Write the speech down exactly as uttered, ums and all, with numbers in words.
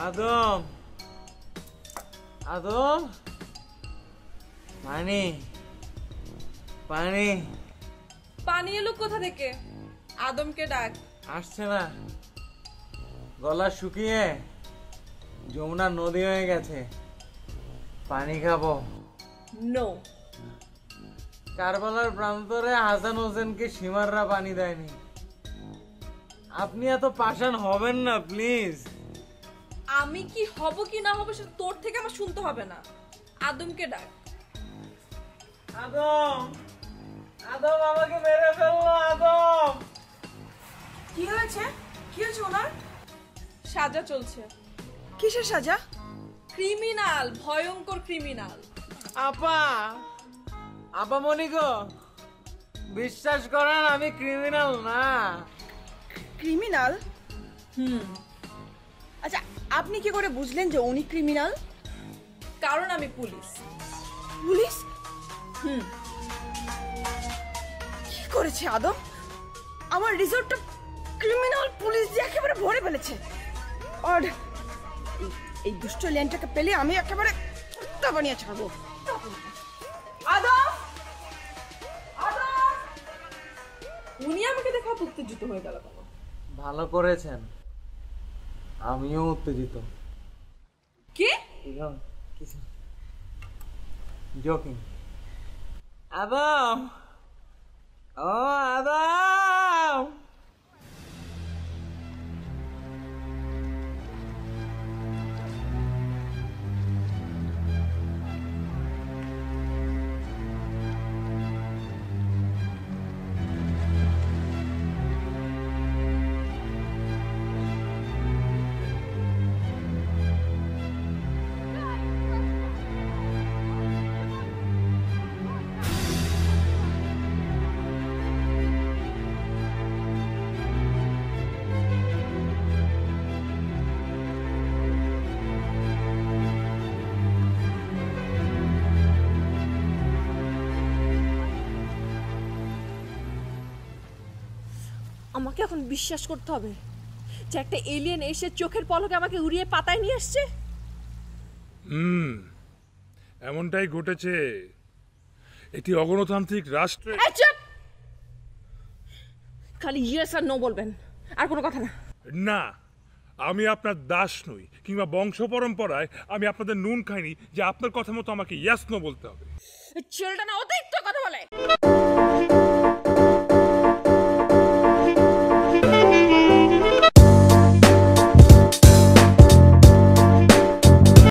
आदम, आदम, पानी, पानी, पानी ये लोग कहाँ देखे? आदम के डाक। आज से ना, गला शुकी है, जमुना नदी में गए थे, पानी खाबो। No. कारबालार प्रांतरे हासन हुसैन के शिमर्रा पानी दायनी। आपने या तो पाषाण होवेन ना प्लीज। आमी की होबो की ना होबो शुद्ध तोड़ थे क्या मैं सुनता होवेना। आदम के डाक। आदम, आदम मामा के मेरे फिल्मों आदम। क्यों अच्छे? क्यों चोना? शाजा चलते। किसे शाजा? क्रिमिनल, भयंकर क्रिमिनल। आपा, आपा मोनिको, विश्वास करो ना मैं क्रिमिनल ना। क्रिमिनल? हम्म। अच्छा, आपने क्या करे बुझलें जो उन्हीं क्रिमिनल? कारण ना मैं पुलिस। पुलिस? हम्म। क्या करे चे आदम? हमारे रिजॉर्ट क्रिमिनल पुलिस दिया के बड़े भोरे बने चे। और एक दुष्ट लेंटर के पहले आमे आके बड़े उत्ता बनिया चाहो। आदम, आदम। उन्हीं आमे के देखा पुक्त जुतो हुए डाला था। भाला कोरे चैन, आमियों उत्तेजित हो। क्या? इधर किसी जोकिंग। आदम, ओ आदम। क्या कुन विश्वास करता है? जैसे एलियन ऐसे चौखेर पालो के हमारे उड़िये पाता ही नहीं है। हम्म, एमोंटाई घोटे चे। इतनी अगोनो तांत्रिक राष्ट्र। अच्छा, खाली ये सर नो बोल बन। आर कोनो कथा ना? ना, आमी आपना दास नहीं, कि मैं बॉंग्सो परम पर आए, आमी आपना दे नून खाई नहीं, जब आपने कथा में तो हमारे यस नो बोलता है। चिल्डन